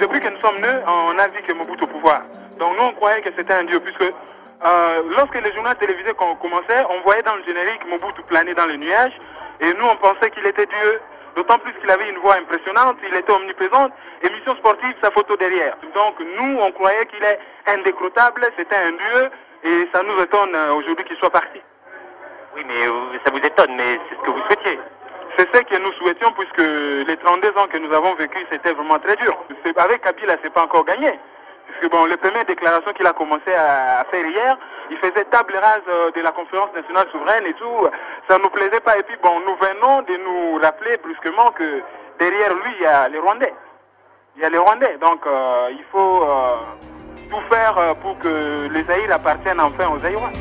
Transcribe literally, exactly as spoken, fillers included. Depuis que nous sommes nés, on a dit que Mobutu au pouvoir. Donc nous, on croyait que c'était un dieu, puisque euh, lorsque les journaux télévisés commençaient, on voyait dans le générique Mobutu planer dans les nuages, et nous, on pensait qu'il était dieu, d'autant plus qu'il avait une voix impressionnante, il était omniprésent, émission sportive, sa photo derrière. Donc nous, on croyait qu'il est indécrottable, c'était un dieu, et ça nous étonne aujourd'hui qu'il soit parti. Oui, mais ça vous étonne, mais c'est ce que vous souhaitiez. C'est ce que nous souhaitions, puisque les trente-deux ans que nous avons vécu, c'était vraiment très dur. Avec Kabila, c'est pas encore gagné. Puisque bon, les premières déclarations qu'il a commencé à faire hier, il faisait table rase de la conférence nationale souveraine et tout. Ça nous plaisait pas. Et puis bon, nous venons de nous rappeler brusquement que derrière lui, il y a les Rwandais. Il y a les Rwandais. Donc euh, il faut euh, tout faire pour que le Zaïre appartienne enfin aux Zaïrois.